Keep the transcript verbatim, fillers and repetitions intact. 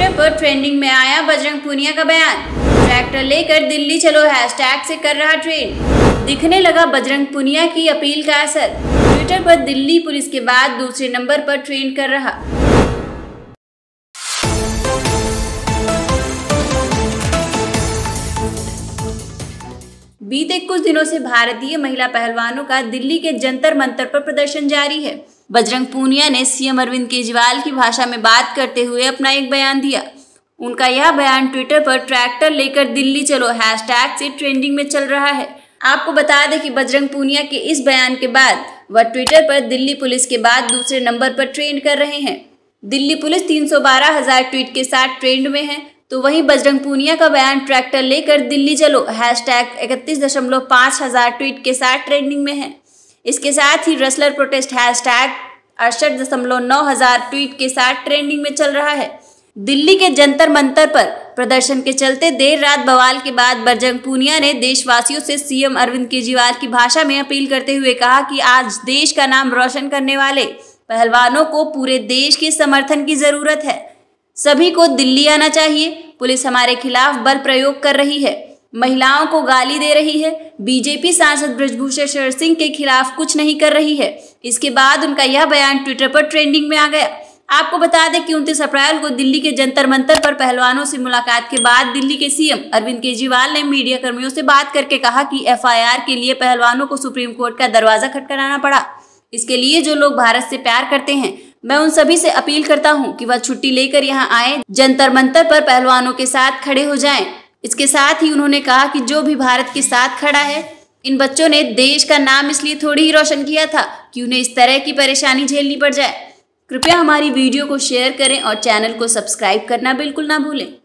Twitter पर trending में आया बजरंग पुनिया का बयान, ट्रैक्टर लेकर दिल्ली चलो हैशटैग से कर रहा ट्रेंड, दिखने लगा बजरंग पुनिया की अपील का असर। ट्विटर पर दिल्ली पुलिस के बाद दूसरे नंबर पर ट्रेंड कर रहा। बीते कुछ दिनों से भारतीय महिला पहलवानों का दिल्ली के जंतर मंतर पर प्रदर्शन जारी है। बजरंग पुनिया ने सीएम अरविंद केजरीवाल की भाषा में बात करते हुए अपना एक बयान दिया। उनका यह बयान ट्विटर पर ट्रैक्टर लेकर दिल्ली चलो हैशटैग से ट्रेंडिंग में चल रहा है। आपको बता दें कि बजरंग पुनिया के इस बयान के बाद वह ट्विटर पर दिल्ली पुलिस के बाद दूसरे नंबर पर ट्रेंड कर रहे हैं। दिल्ली पुलिस तीन सौ बारह हजार ट्वीट के साथ ट्रेंड में है, तो वहीं बजरंग पुनिया का बयान ट्रैक्टर लेकर दिल्ली चलो हैशटैग इकतीस दशमलव पाँच हजार ट्वीट के साथ ट्रेंडिंग में है। इसके साथ ही रसलर प्रोटेस्ट हैशटैग अड़सठ दशमलव नौ हजार ट्वीट के साथ ट्रेंडिंग में चल रहा है। दिल्ली के जंतर मंतर पर प्रदर्शन के चलते देर रात बवाल के बाद बजरंग पुनिया ने देशवासियों से सीएम अरविंद केजरीवाल की भाषा में अपील करते हुए कहा कि आज देश का नाम रोशन करने वाले पहलवानों को पूरे देश के समर्थन की जरूरत है। सभी को दिल्ली आना चाहिए। पुलिस हमारे खिलाफ बल प्रयोग कर रही है, महिलाओं को गाली दे रही है, बीजेपी सांसद बृजभूषण सिंह के खिलाफ कुछ नहीं कर रही है। इसके बाद उनका यह बयान ट्विटर पर ट्रेंडिंग में आ गया। आपको बता दें कि उनतीस अप्रैल को दिल्ली के जंतर मंतर पर पहलवानों से मुलाकात के बाद दिल्ली के सीएम अरविंद केजरीवाल ने मीडिया कर्मियों से बात करके कहा कि एफआईआर के लिए पहलवानों को सुप्रीम कोर्ट का दरवाजा खटखटाना पड़ा। इसके लिए जो लोग भारत से प्यार करते हैं, मैं उन सभी से अपील करता हूं कि वह छुट्टी लेकर यहां आए, जंतर मंतर पर पहलवानों के साथ खड़े हो जाएं। इसके साथ ही उन्होंने कहा कि जो भी भारत के साथ खड़ा है, इन बच्चों ने देश का नाम इसलिए थोड़ी ही रोशन किया था कि उन्हें इस तरह की परेशानी झेलनी पड़ जाए। कृपया हमारी वीडियो को शेयर करें और चैनल को सब्सक्राइब करना बिल्कुल ना भूलें।